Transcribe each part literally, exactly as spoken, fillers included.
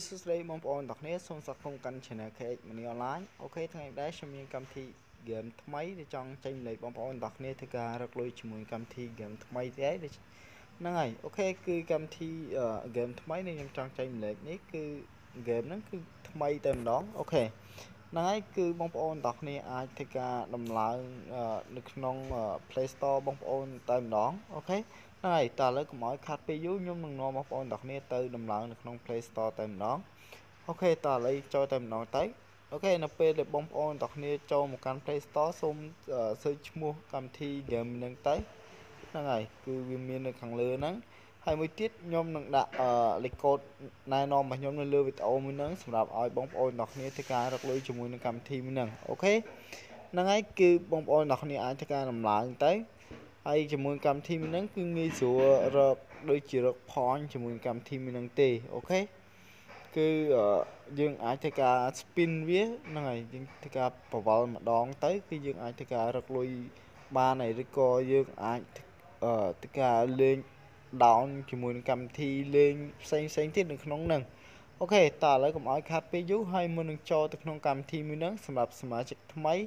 Jesus lấy mong ổn đặc nét xong sạc không cần channel kệ mình online. Ok thằng em đã xem những cam thi game thứ mấy để trong tranh lấy mong ổn đặc nét thì cả rất lôi chỉ muốn cam thi game thứ mấy thế đấy. Năng này ok cứ cam thi game thứ mấy nên trong tranh lấy nét cứ game nó cứ thứ mấy tên đó. Ok năng ấy cứ mong ổn đặc nét ai thì cả làm lại được non Play Store mong ổn tên đó. Ok này ta lấy mọi khách ví dụ nhóm mình nó mọc ổn đặc nế tư đầm lợn được nông Play Store tìm đó. Ok ta lấy cho tìm nó tới. Ok nó phê để bóng ổn đặc nế cho một căn Play Store xong search mua cầm thi game nâng tới. Nó này cứ viên miên được khẳng lừa nắng hai mươi tiết nhóm nâng đã lịch cột này nó mà nhóm nâng lưu với tổ mới nâng xong đạp ỏi bóng ổn đặc nế thế cả đặc lưu cho mùi nâng cầm thi mới nâng. Ok nâng ấy cứ bóng ổn đặc nế ai thế cả đầm lợn tới ai chỉ muốn cầm thi mình nắng cứ nghi sửa rồi đôi chỉ được phòn chỉ muốn cầm thi mình nắng tê. Ok cứ dương ai thay cả spin viết này dương thay cả bảo vào mà đón tới cái dương ai thay cả rất lôi ba này rồi coi dương ai ở tất cả lên down chỉ muốn cầm thi lên xanh xanh thiết được nóng nâng. Ok ta lấy cùng ai khác ví dụ hai mươi cho được nông cầm thi mình nắng sầm lập sầm máy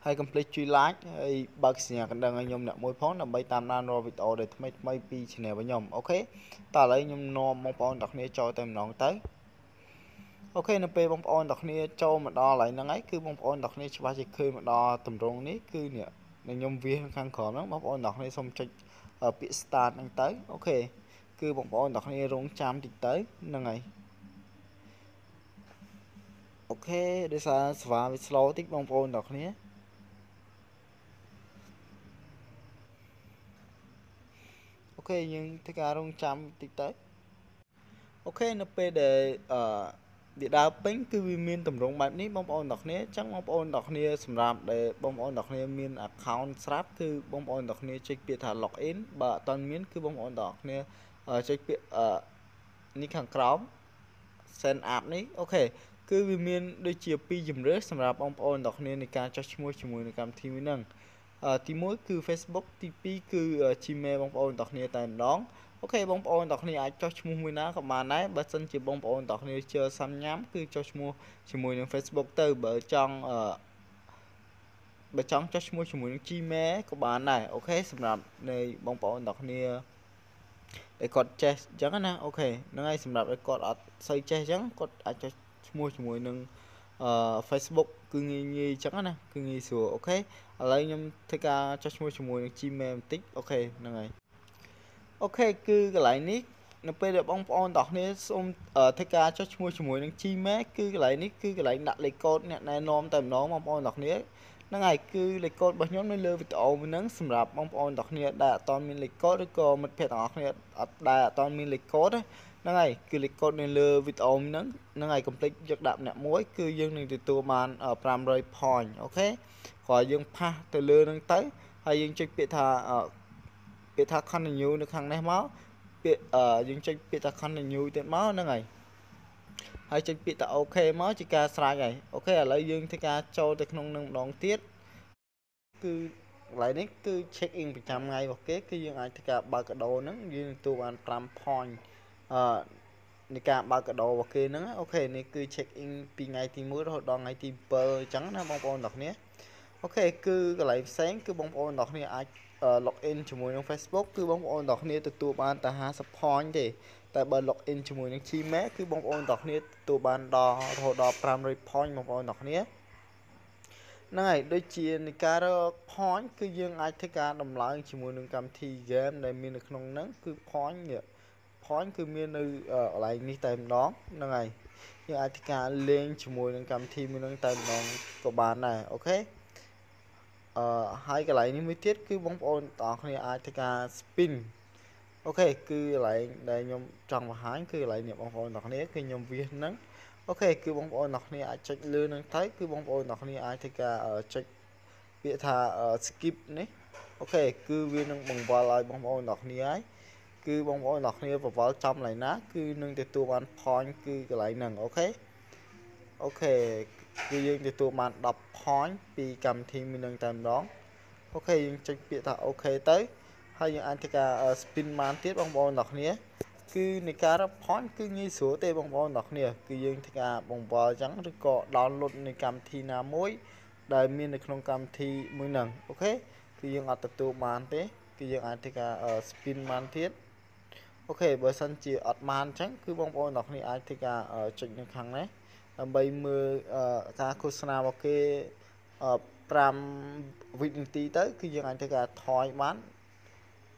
hay complete truy lái hay bác sĩ nhà đang anh nhom nè môi phóng là bay tam nan rồi vịt để mấy mấy pi chỉ nè với nhom. Ok ta lấy nhom no mong on đặc nè cho tem nón tới. Ok nó pe mong on đặc nè cho mà đo lại năng ấy cứ mong on đặc nè cho ba chỉ khơi mà đo tầm rong nít cứ nè nên nhom viên khang khó lắm mong on đặc nè xong cho ở pit start đang tới. Ok cứ mong on đặc nè rong chạm thì tới năng ấy. Ok để sa và với slow tích mong on đặc nè. Ok nhưng tất cả rung chạm tích tới. Ok nó phê để địa đá bánh cứ vì mình tầm rung bạp ní bông ôn đọc ní chắc bông ôn đọc ní xâm rạp để bông ôn đọc ní mình account srap cứ bông ôn đọc ní trích biệt thả login và toàn miễn cứ bông ôn đọc ní trích biệt ní khẳng khóng send app ní. Ok cứ vì mình đôi chìa pi dùm rớt xâm rạp bông ôn đọc ní này ca cho chmua chmua này cam thi mới nâng. Uh, tí mối cứ Facebook, tí pi cứ uh, Gmail bóng ôn tọc này tạm đón. Ok bóng ôn tọc này ai cho chúng mùi ná gặp mà náy bà xanh chỉ bóng ôn tọc này chưa xăm nhám cứ cho chúng mùi chỉ mùi nâng Facebook từ bởi trong uh, bởi trong cho chúng mùi chỉ mùi nâng Gmail của bạn này. Ok xâm rạp này bóng ôn tọc này để cột chết chẳng nè. Ok nó ngay xâm rạp để cột xây chết chẳng cột ai cho chúng mùi chỉ mùi nâng Uh, Facebook cứ nghi nghi chẳng nè cứ nghi sửa. Ok lấy nhóm thích ca cho chúng mùi chim em tích. Ok này ok cứ lại nick nó bây giờ bóng on đọc nế xong thích ca cho chúng mùi nâng chim em cứ lại nick cứ lại đặt lấy code nè này nôm tầm nó mong on đọc nế nó ngày cứ lấy code bởi nhóm nó lưu với tổ với nâng xâm rạp mong on đọc nế đã toàn mình lấy code có một phép đọc nế đã toàn mình lấy code năng này cứ lịch cột nên lừa vịt ôm nắng năng này complete giật đạm nè muối cứ dương này từ tua màn ở primary point. Ok khỏi dương pa từ lừa nâng tới hay dương chơi bị thà bị thà khăn là nhiều được hàng này máu bị dương chơi bị thà khăn là nhiều tiền máu năng này hay chơi bị thà ok máu chỉ ca sai này. Ok là lấy dương thì ca cho được nông nông đón tiết cứ lại đấy cứ check in một trăm ngày một cái cứ dương ai thì cả ba cái đồ nắng dương tua màn primary point này cả ba cái đồ và kia nữa. Ok này cứ check in pi ngày thì mới rồi đo ngày thì bờ trắng nó bóng ôn đọc nhé. Ok cứ lại sáng cứ bóng ôn đọc này ai login cho mùi Facebook cứ bóng ôn đọc này từ tụ ban ta ha support thì tại bờ login cho mùi những chi mẹ cứ bóng ôn đọc này tụ ban đo rồi đo primary point bóng ôn đọc nhé. Này đôi chia này cả point cứ dương ai thích cả đồng lại chỉ mùi nâng cầm thì game này mình được nông nắng cứ point nhỉ khói cứ miền nơi ở lại ní tầm đó năng này như ai cả lên chỉ mùi đang cầm thi mình đang tầm đó của bạn này. Ok uh, hai cái lại ní mới tiết cứ bóng ôn tỏ này ai cả spin. Ok cứ lại đây nhóm tròn và hái cứ lại niệm bóng ôn tỏ này cứ nhóm viên nắng. Ok cứ bóng ôn tỏ này ai chạy lươn đang thấy cứ bóng ôn tỏ này ai cả ở chạy việc thà skip này ok cứ viên nâng bằng vào lại bằng ôi nọc ní ấy cứ bằng ôi nọc ní vào vào trong lại ná cứ nâng từ tu bàn point cứ cái lại nâng ok ok cứ dương từ tu bàn đọc point vì cầm thì mình nâng tầm đó ok dương tranh việc thà ok tới hay dương anh thì cả spin man tiếp bằng ôi nọc ní cứ này cả đọc point cứ như số tê bằng ôi nọc ní cứ dương thì cả bằng vào trắng rồi có download này cầm thì là mối đại miền này không cầm thì mới nặng ok cứ dương ở tập tụ màn thế cứ dương anh thì cả spin màn thiết ok bởi sân chỉ ở màn trắng cứ bong bóng nọc này anh thì cả ở chuyện những thằng đấy làm bay mưa cả cô sana vào cái pram vịnh tí tới cứ dương anh thì cả thoi bán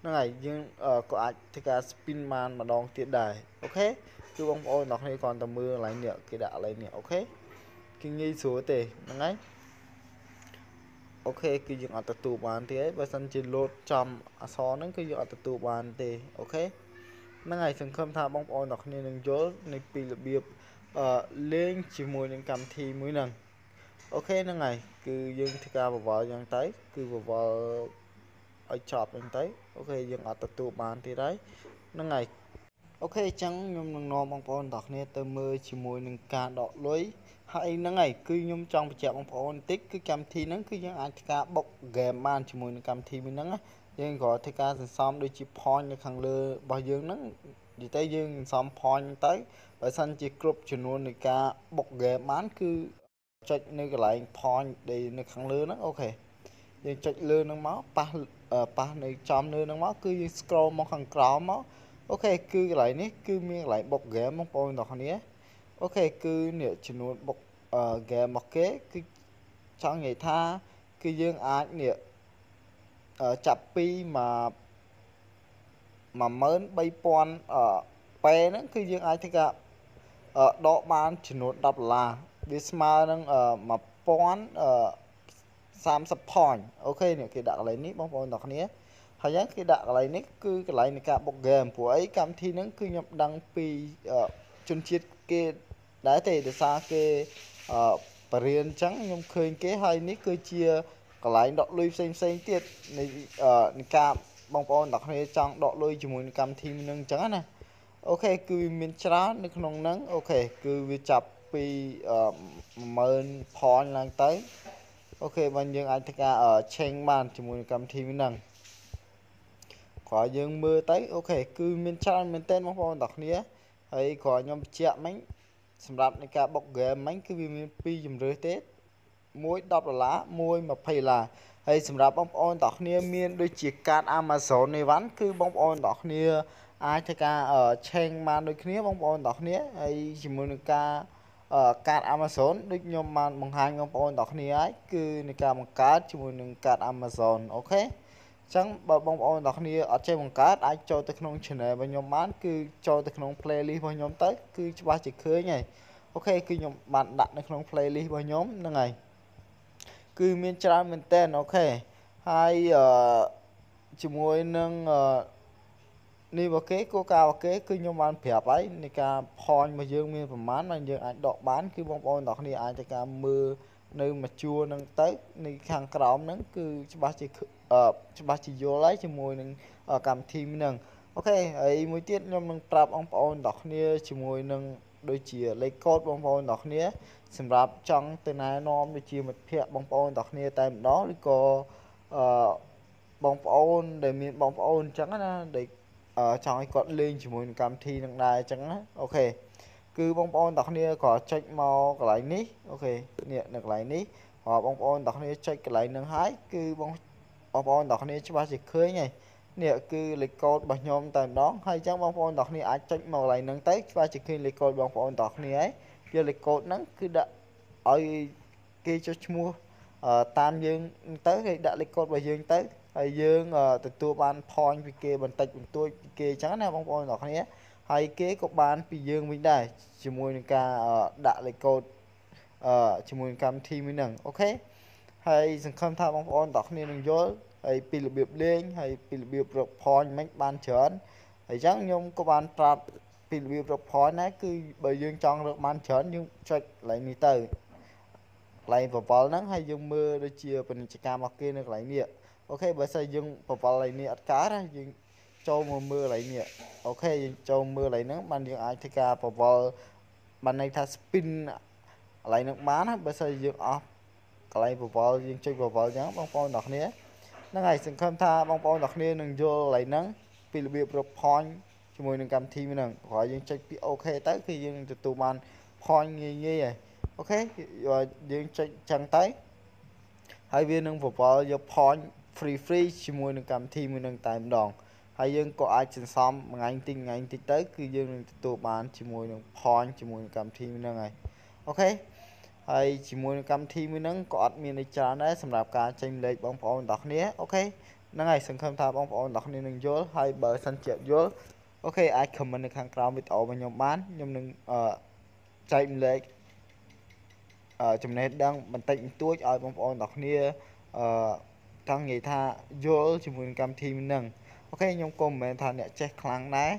nó này nhưng có anh thì cả spin màn mà đòn tiền đài ok cứ bong bóng nọc này còn tầm mưa lại nữa cái đã lại nữa ok kinh nghi số tệ đấy ok cứ dùng ở tập tụ bàn thế và sân chỉ lột chậm xóa nó cứ dùng ở tập tụ bàn thế ok mấy ngày thường không thà bóng ôn đọc nên đừng dốt nên bị lập biệp lên chỉ mùi nên cầm thì mới nâng ok nên ngày cứ dùng thì ca vào vào dần tới cứ vào vào ở chọp dần tới ok dùng ở tập tụ bàn thế đấy nên ngày ok chẳng nhung nâng nô bóng ôn đọc nên tơ mơ chỉ mùi nên cả đọt lối hay nó ngày cứ nhung trong chợ bóng phồn tích cứ cầm thi nó cứ những anh ta bọc game man chỉ muốn cầm thi mình nó nhưng gọi thì ca xong đôi chỉ point như thằng lừa bao dương nó đi tới dương xong point tới ở sân chỉ group chỉ luôn người ca bọc game man cứ chạy nơi cái lại point để nơi thằng lừa nó ok nhưng chạy lừa nó máu pa pa nơi trong nơi nó máu cứ scroll mong thằng cỏ máu ok cứ lại ní cứ miếng lại bọc game mong phồn đó này ok cứ nếu chỉ muốn bọc game một cái cứ trong ngày tha cứ dương ai nếu chập pi mà mà mến bay pon ở pe nó cứ dương ai thì cả ở độ ban chỉ muốn đọc là bismar đang ở mà pon ở sam sập point ok nếu cái đặt lại nick bóng pon đọc này hay nhất cái đặt lại nick cứ cái lại này cả bọc game của ấy cảm thi nó cứ nhập đăng pi chun chiết cái đá thì để xa cái parian trắng nhung khơi cái hai nít cơ chia còn lại đọt lui xem xem tiệt này cam bóng con đọt này trong đọt lui chỉ muốn cam thì nâng trắng này ok cứ miền trá nước nông nắng ok cứ việc chập vì mền phò lang tới ok bên dương anh ta ở trên bàn chỉ muốn cam thì nâng có dương mưa tới ok cứ miền trá miền tên bóng con đọt này ấy có nhóm chẹt mấy, sầm rạp này cả bọc ghế mấy cái vitamin pi dùm rưỡi tết, muối đắp là lá, muối mà phải là, ấy sầm rạp bóng on đọc nia miên đôi chiếc card amazon này ván cứ bóng on đọc nia ai thay cả ở trên màn đôi kia bóng on đọc nia, ấy chỉ muốn cả ở card amazon đôi nhóm màn bằng hai nhóm on đọc nia ấy cứ này cả một card chỉ muốn card amazon ok. Chẳng bà bóng ôn đọc này ở trên bằng cát anh cho tới nông chuyện này và nhóm bán cứ cho tới nông playlist vào nhóm tới cứ ba chỉ khơi này ok cứ nhóm bạn đặt nông playlist vào nhóm là ngày cứ miền tra miền tên ok hai uh, chỉ môi nâng uh, đi vào kế cô cao kế cứ nhóm bán phẹp ấy này cả phòn mà dương miền phẩm mán mà dương anh đọc bán cứ bóng ôn đọc này anh thì cả mưa nơi mà chua nâng tới này hàng cọng nâng cứ ba chỉ ờ ba chỉ vô lấy chỉ môi nâng ở cầm thêm nâng ok ấy mối tiết nhom nâng trap ông paul đọc nia chỉ môi nâng đôi chia lấy cốt bông paul đọc nia xem rap trong từ này nom đôi chia một phe bông paul đọc nia tại đó có bông paul để miền bông paul trắng á để ở trong cái cột lên chỉ môi cầm thi nâng đài trắng á ok cứ bông paul đọc nia có check màu cái này ní ok nè được lại ní họ bông paul đọc nia check cái lại nâng hái cứ bông bóng đọc này cho ba chỉ khơi này nè cứ lịch cột bằng nhóm tầm đó hay chắc bóng bóng đọc này ai tránh màu lại nâng tới ba chỉ khi lịch cột bóng bóng đọc này ấy giờ lịch cột nắng cứ đã ở kia cho mua tam dương tới thì đã lịch cột và dương tới hay dương từ tua ban point vì kia bằng tạch bằng tôi kia trắng này bóng bóng đọc này hay kế cột ban vì dương mình đây chỉ mua những ca đã lịch cột chỉ mua cam thi mới nâng ok hay dừng không tham bóng on đọc nên đừng dối hay pì lập biệp lên hay pì lập biệp rập phòn mấy ban chớn hay chắc nhung có ban trap pì lập biệp rập phòn này cứ bởi dương trong được ban chớn nhưng chạy lại mì từ lại vào vào nắng hay dùng mưa để chia phần chỉ cam mặc kia được lại nè. Ok bây giờ dùng vào vào lại nè cá đó dùng cho mùa mưa lại nè. Ok cho mưa lại nắng ban dùng ai thì cá vào vào ban này ta spin lại nắng bán bây giờ dùng off lại vào vào dùng chơi vào vào nhá bông bông đọc nè. Năng ngày sinh khâm tha bông bông đọc nè đừng vô lại nắng vì bị bột point cho mùi đừng cầm thi mình gọi dùng chơi ok tới khi dùng tụi man point như như vậy. Ok, rồi dương chẳng tới hai viên nâng phục vào vô point free free chỉ mua nâng cầm thi mua nâng tài đòn hai dương có ai trên xong mà anh tin ngày anh tin tới cứ dương nâng tụ bán chỉ mua nâng point chỉ mua nâng cầm thi mua nâng này. Ok, hai chỉ mua nâng cầm thi mua nâng có admin trả đấy xong đạp cả tranh lệch bóng phó ổn đọc nế. Ok, nâng ngày sẵn khâm thà bóng phó ổn đọc nế nâng vô hai bờ sân triệu vô. Ok, ai comment nâng kháng cao với tổ và nhóm bán nhóm nâng tranh lệch chấm nét đang bật tịnh tuốt ở bóng bóng đọc nia thằng nghề tha vô chỉ muốn cầm thêm nâng. Ok nhóm comment thằng nhẹ che kháng đấy.